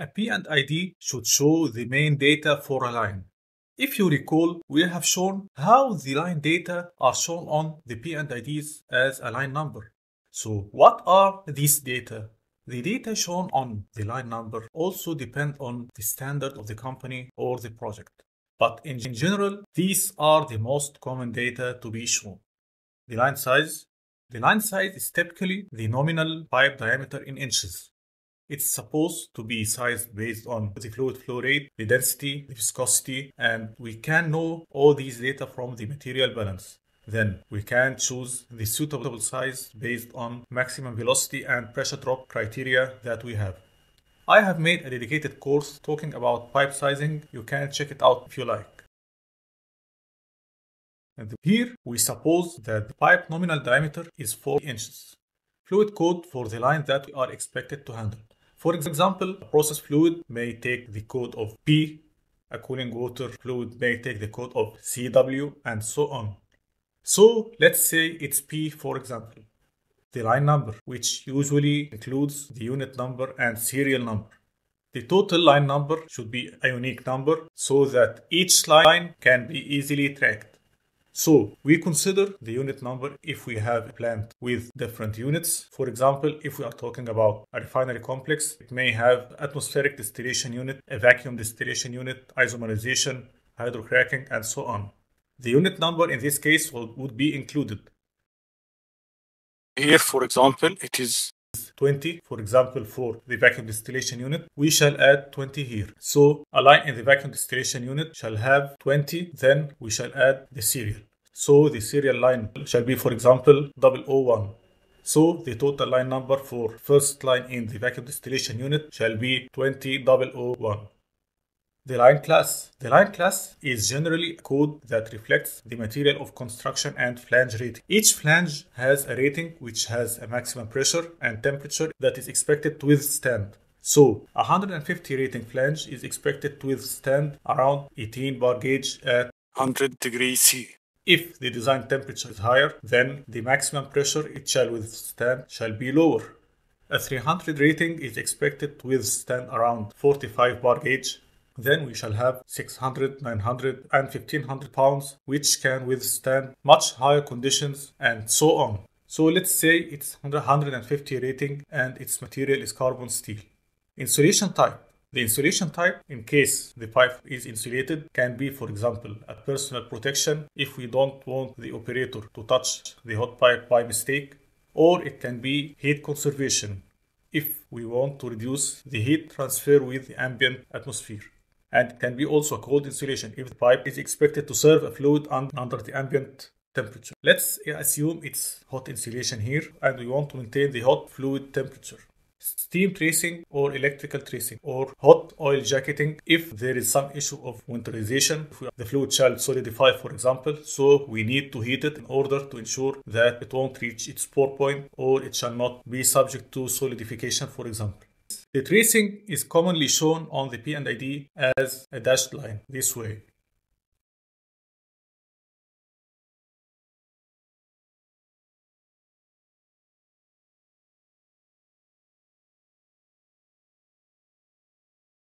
A P&ID should show the main data for a line. If you recall, we have shown how the line data are shown on the P&IDs as a line number. So what are these data? The data shown on the line number also depend on the standard of the company or the project. But in general, these are the most common data to be shown. The line size. The line size is typically the nominal pipe diameter in inches. It's supposed to be sized based on the fluid flow rate, the density, the viscosity, and we can know all these data from the material balance. Then we can choose the suitable size based on maximum velocity and pressure drop criteria that we have. I have made a dedicated course talking about pipe sizing. You can check it out if you like. And here we suppose that the pipe nominal diameter is 4 inches. Fluid code for the line that we are expected to handle. For example, a process fluid may take the code of P, a cooling water fluid may take the code of CW, and so on. So let's say it's P, for example. The line number, which usually includes the unit number and serial number. The total line number should be a unique number so that each line can be easily tracked. So we consider the unit number if we have a plant with different units. For example, if we are talking about a refinery complex, it may have atmospheric distillation unit, a vacuum distillation unit, isomerization, hydrocracking, and so on. The unit number in this case would be included. Here, for example, it is 20. For example, for the vacuum distillation unit, we shall add 20 here. So a line in the vacuum distillation unit shall have 20. Then we shall add the serial. So the serial line shall be, for example, 001. So the total line number for first line in the vacuum distillation unit shall be 20001. The line class. The line class is generally a code that reflects the material of construction and flange rating. Each flange has a rating which has a maximum pressure and temperature that is expected to withstand. So, a 150 rating flange is expected to withstand around 18 bar gauge at 100 degrees C. If the design temperature is higher, then the maximum pressure it shall withstand shall be lower. A 300 rating is expected to withstand around 45 bar gauge. Then we shall have 600, 900, and 1500 pounds, which can withstand much higher conditions and so on. So let's say it's 150 rating and its material is carbon steel. Insulation type. The insulation type, in case the pipe is insulated, can be, for example, a personal protection if we don't want the operator to touch the hot pipe by mistake, or it can be heat conservation if we want to reduce the heat transfer with the ambient atmosphere. And it can be also called insulation if the pipe is expected to serve a fluid under the ambient temperature. Let's assume it's hot insulation here and we want to maintain the hot fluid temperature. Steam tracing or electrical tracing or hot oil jacketing if there is some issue of winterization. The fluid shall solidify, for example, so we need to heat it in order to ensure that it won't reach its pour point or it shall not be subject to solidification, for example. The tracing is commonly shown on the P&ID as a dashed line, this way.